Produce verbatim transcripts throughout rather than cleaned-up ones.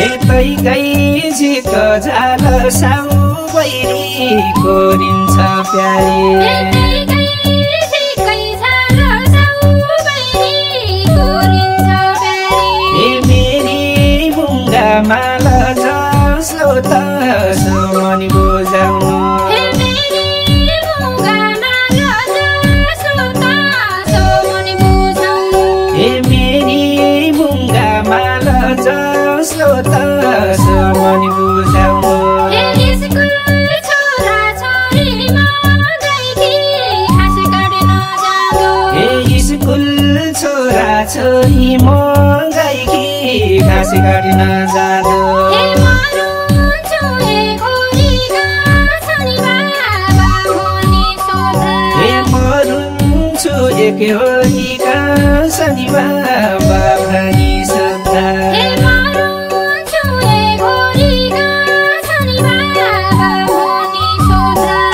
भेट्दै गई जीको जाल साउ बहिनी कोरिन्छ प्यारी। Mala jaslo taso mani bojauno he meri munga mala jaslo taso mani bojauno he meri munga mala jaslo taso mani bojauno he isko chhora chhori ma gaiti khas gadna jado he isko chhora chhori ma gaiti khas gadna के होली का सनिवा बाबरी सदा हे मारो छुए होली का सनिवा बाबरी सदा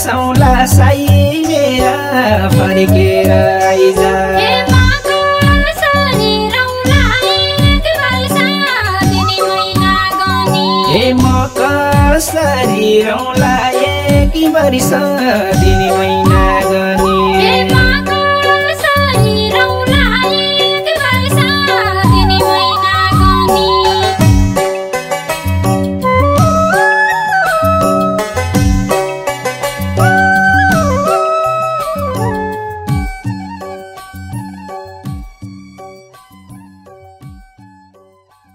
Saula sai mera farkeer aija he maga sani raula ek barsa dini maina gani he maga sani raula ek barsa dini maina gani